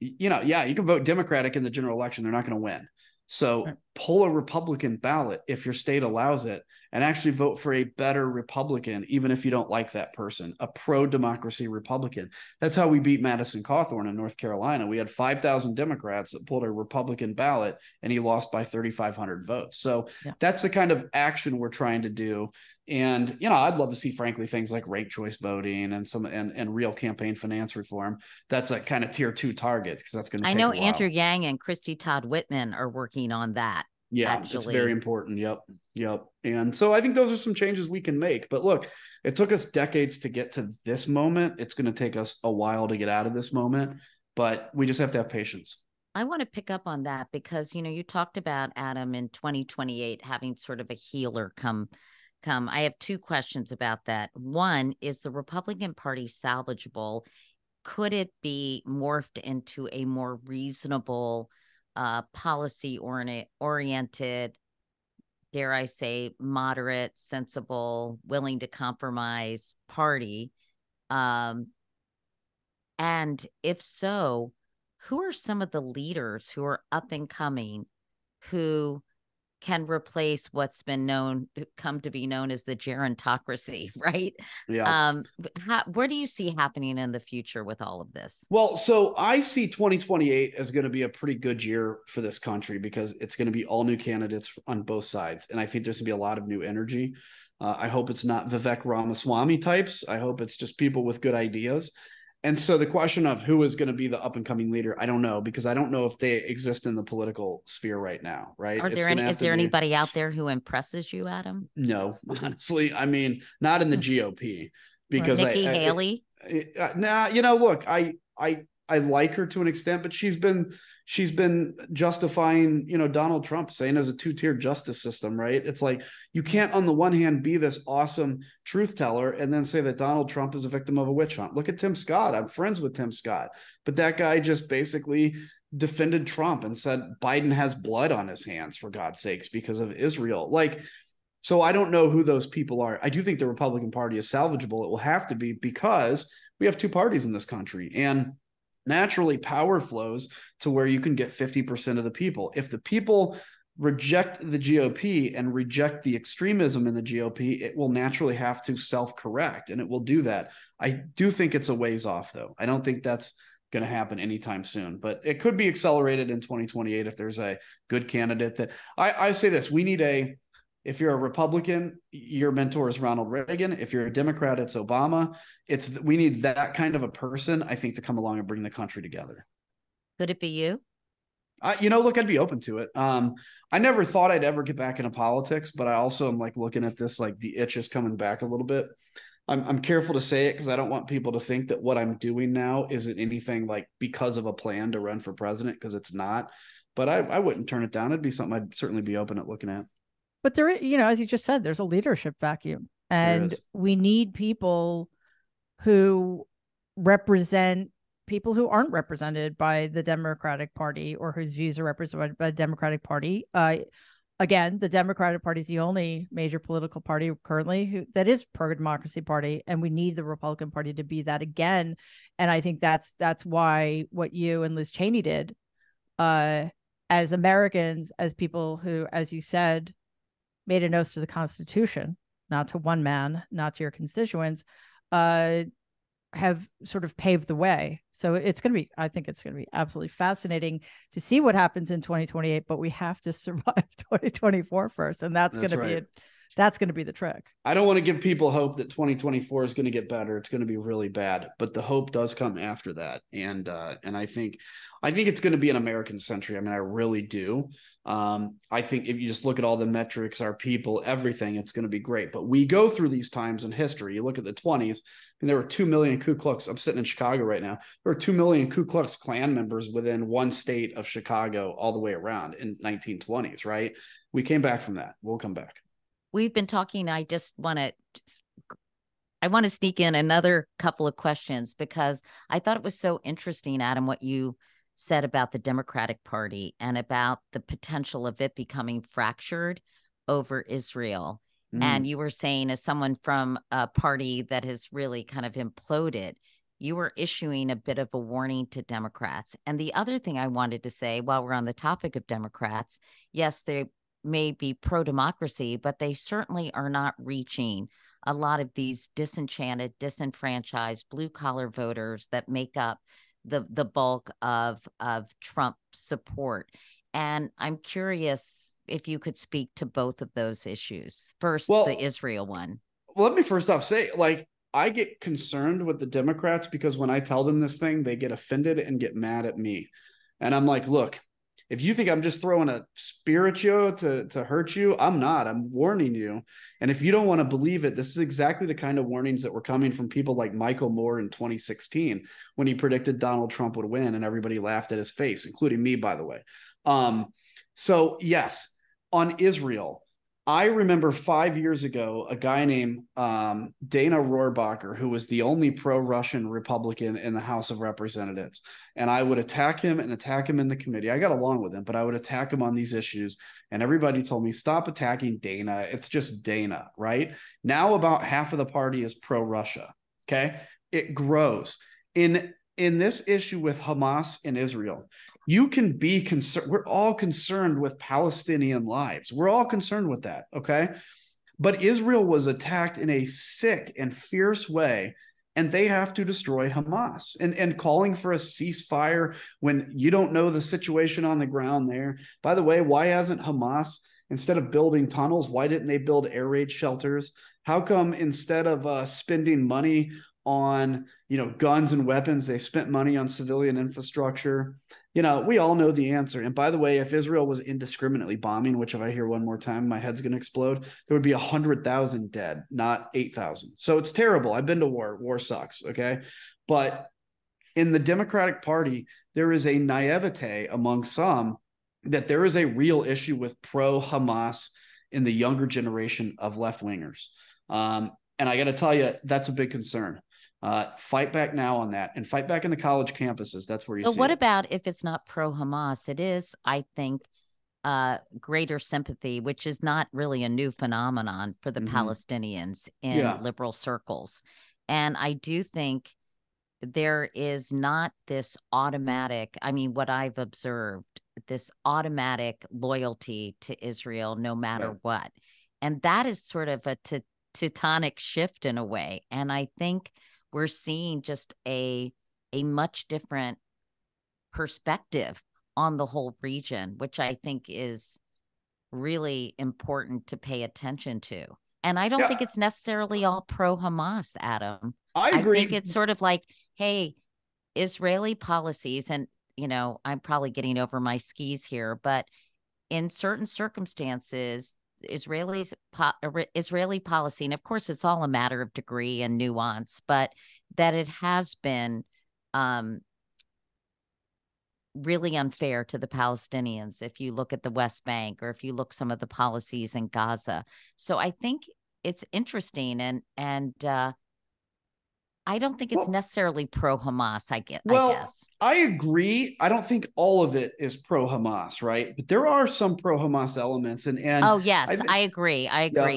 you know, yeah, you can vote Democratic in the general election. They're not going to win. So pull a Republican ballot if your state allows it and actually vote for a better Republican, even if you don't like that person, a pro-democracy Republican. That's how we beat Madison Cawthorn in North Carolina. We had 5,000 Democrats that pulled a Republican ballot and he lost by 3,500 votes. So that's the kind of action we're trying to do. And, you know, I'd love to see, frankly, things like ranked choice voting and some and real campaign finance reform. That's a kind of tier 2 target, because that's going to take a while. I know Andrew Yang and Christy Todd Whitman are working on that. Yeah, actually, it's very important. Yep. And so I think those are some changes we can make. But look, it took us decades to get to this moment. It's going to take us a while to get out of this moment, but we just have to have patience. I want to pick up on that because, you know, you talked about, Adam, in 2028 having sort of a healer come. I have two questions about that. One, is the Republican Party salvageable? Could it be morphed into a more reasonable, policy-oriented, dare I say, moderate, sensible, willing to compromise party? And if so, who are some of the leaders who are up and coming who can replace what's been come to be known as the gerontocracy, right? Yeah. Where do you see happening in the future with all of this? Well, so I see 2028 as going to be a pretty good year for this country because it's going to be all new candidates on both sides. And I think there's going to be a lot of new energy. I hope it's not Vivek Ramaswamy types. I hope it's just people with good ideas. And so the question of who is going to be the up and coming leader, I don't know, because I don't know if they exist in the political sphere right now, right? Is there anybody out there who impresses you, Adam? No, honestly, I mean, not in the GOP, because Nikki Haley. I like her to an extent, but she's been justifying, you know, Donald Trump, saying there's a two-tier justice system, right? It's like, you can't on the one hand be this awesome truth teller and then say that Donald Trump is a victim of a witch hunt. Look at Tim Scott. I'm friends with Tim Scott, but that guy just basically defended Trump and said Biden has blood on his hands, for God's sakes, because of Israel. So I don't know who those people are. I do think the Republican Party is salvageable. It will have to be, because we have two parties in this country, and naturally, power flows to where you can get 50% of the people. If the people reject the GOP and reject the extremism in the GOP, it will naturally have to self-correct, and it will do that. I do think it's a ways off, though. I don't think that's going to happen anytime soon, but it could be accelerated in 2028 if there's a good candidate. That I say this, we need a – if you're a Republican, your mentor is Ronald Reagan. If you're a Democrat, it's Obama. We need that kind of a person, I think, to come along and bring the country together. Could it be you? Look, I'd be open to it. I never thought I'd ever get back into politics, but I also am looking at this, the itch is coming back a little bit. I'm careful to say it because I don't want people to think that what I'm doing now isn't anything because of a plan to run for president, because it's not. But I wouldn't turn it down. It'd be something I'd certainly be open at looking at. But there, as you just said, there's a leadership vacuum, and we need people who represent people who aren't represented by the Democratic Party, or whose views are represented by the Democratic Party. Again, the Democratic Party is the only major political party currently that is pro-democracy party, and we need the Republican Party to be that again. And I think that's why what you and Liz Cheney did, as Americans, as people who, as you said, made an oath to the Constitution, not to one man, not to your constituents, have sort of paved the way. So I think it's going to be absolutely fascinating to see what happens in 2028, but we have to survive 2024 first. And that's going to be That's going to be the trick. I don't want to give people hope that 2024 is going to get better. It's going to be really bad, but the hope does come after that. And I think it's going to be an American century. I mean, I really do. I think if you just look at all the metrics, our people, everything, it's going to be great. But we go through these times in history. You look at the 20s, and there were 2 million Ku Klux. I'm sitting in Chicago right now. There were 2 million Ku Klux Klan members within one state of Chicago all the way around in 1920s, right? We came back from that. We'll come back. We've been talking. I want to sneak in another couple of questions because I thought it was so interesting, Adam, what you said about the Democratic Party and about the potential of it becoming fractured over Israel. Mm. And you were saying, as someone from a party that has really kind of imploded, you were issuing a bit of a warning to Democrats. And the other thing I wanted to say while we're on the topic of Democrats, yes, they may be pro-democracy, but they certainly are not reaching a lot of these disenchanted, disenfranchised, blue-collar voters that make up the bulk of Trump support. And I'm curious if you could speak to both of those issues. First, the Israel one. Well, let me first off say, I get concerned with the Democrats because when I tell them this thing, they get offended and get mad at me. And I'm like, look, if you think I'm just throwing a spiritual to hurt you, I'm not. I'm warning you. And if you don't want to believe it, this is exactly the kind of warnings that were coming from people like Michael Moore in 2016 when he predicted Donald Trump would win and everybody laughed at his face, including me, by the way. So yes, on Israel, I remember 5 years ago, a guy named Dana Rohrabacher, who was the only pro-Russian Republican in the House of Representatives. And I would attack him in the committee. I got along with him, but I would attack him on these issues. And everybody told me, stop attacking Dana. It's just Dana, right? Now about half of the party is pro-Russia, okay? It grows. In this issue with Hamas and Israel, you can be concerned. We're all concerned with Palestinian lives. We're all concerned with that, okay? But Israel was attacked in a sick and fierce way, and they have to destroy Hamas. And calling for a ceasefire when you don't know the situation on the ground there. By the way, why hasn't Hamas, instead of building tunnels, why didn't they build air raid shelters? How come instead of spending money on guns and weapons, they spent money on civilian infrastructure? We all know the answer. And by the way, if Israel was indiscriminately bombing, which if I hear one more time, my head's going to explode, there would be 100,000 dead, not 8,000. So it's terrible. I've been to war. War sucks. Okay. But in the Democratic Party, there is a naivete among some that there is a real issue with pro-Hamas in the younger generation of left-wingers. And I got to tell you, that's a big concern. Fight back now on that, and fight back in the college campuses. That's where you see it. What about if it's not pro-Hamas? It is, I think, greater sympathy, which is not really a new phenomenon for the Palestinians in liberal circles. And I do think there is not this automatic, what I've observed, this automatic loyalty to Israel no matter what. And that is sort of a tectonic shift in a way. And I think we're seeing just a much different perspective on the whole region, which I think is really important to pay attention to. And I don't think it's necessarily all pro-Hamas, Adam. I agree. I think it's sort of like, hey, Israeli policies, and I'm probably getting over my skis here, but in certain circumstances, Israeli policy, and of course it's all a matter of degree and nuance, but that it has been really unfair to the Palestinians if you look at the West Bank or if you look some of the policies in Gaza. So I think it's interesting, and I don't think it's necessarily pro-Hamas, I guess. I agree. I don't think all of it is pro-Hamas, right? But there are some pro-Hamas elements. And oh, yes, I agree.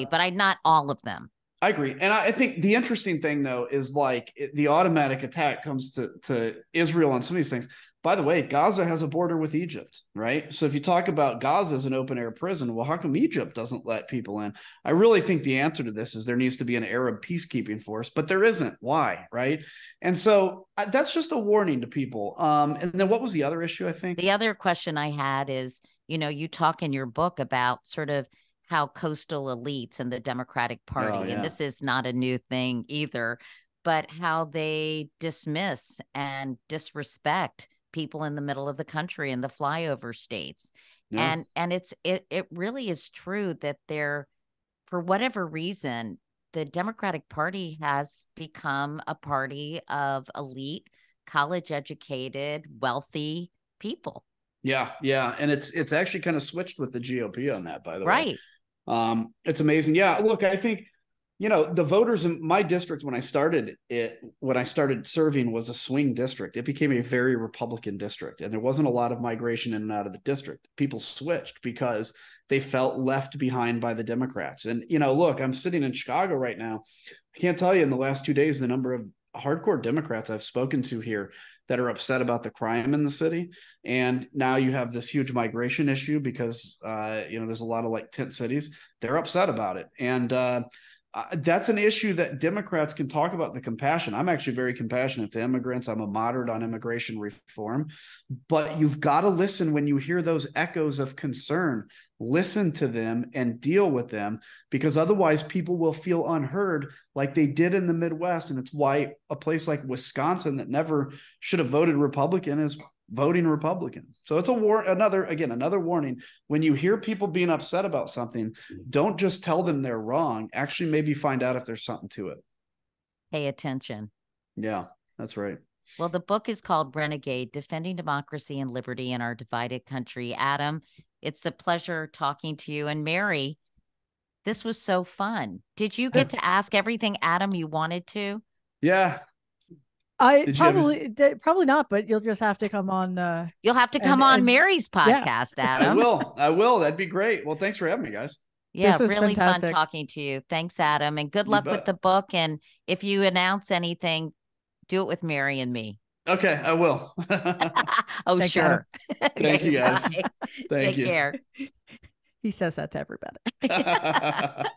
But not all of them. I agree. And I think the interesting thing, though, is the automatic attack comes to Israel on some of these things. By the way, Gaza has a border with Egypt, right? So if you talk about Gaza as an open-air prison, well, how come Egypt doesn't let people in? I really think the answer to this is there needs to be an Arab peacekeeping force, but there isn't. Why, right? And so that's just a warning to people. And then what was the other issue, I think? The other question I had is, you talk in your book about sort of how coastal elites and the Democratic Party, and this is not a new thing either, but how they dismiss and disrespect people in the middle of the country and the flyover states. Yeah. And it really is true that they're, for whatever reason, the Democratic Party has become a party of elite, college-educated, wealthy people. Yeah, yeah. And it's actually kind of switched with the GOP on that, by the way. Right. It's amazing. Yeah, look, I think, you know, the voters in my district when I started serving was a swing district. It became a very Republican district, and there wasn't a lot of migration in and out of the district. People switched because they felt left behind by the Democrats. And, you know, look, I'm sitting in Chicago right now. I can't tell you in the last 2 days the number of hardcore Democrats I've spoken to here that are upset about the crime in the city. And now you have this huge migration issue because, you know, there's a lot of like tent cities. They're upset about it. And that's an issue that Democrats can talk about, the compassion. I'm actually very compassionate to immigrants. I'm a moderate on immigration reform, but you've got to listen when you hear those echoes of concern. Listen to them and deal with them, because otherwise people will feel unheard like they did in the Midwest. And it's why a place like Wisconsin that never should have voted Republican is voting Republican. So it's another warning. When you hear people being upset about something, don't just tell them they're wrong. Actually, maybe find out if there's something to it. Pay attention. Yeah, that's right. Well, the book is called Renegade: Defending Democracy and Liberty in Our Divided Country. Adam, it's a pleasure talking to you. And Mary, this was so fun. Did you get to ask everything, Adam, you wanted to? Yeah. Probably not, but you'll just have to come on. You'll have to come on Mary's podcast, yeah. Adam. I will. That'd be great. Well, thanks for having me, guys. Yeah, really fantastic. Fun talking to you. Thanks, Adam. And good luck with the book. And if you announce anything, do it with Mary and me. Okay, I will. Thanks, sure. Okay, thank you, guys. Bye. Thank you. Take care. He says that to everybody.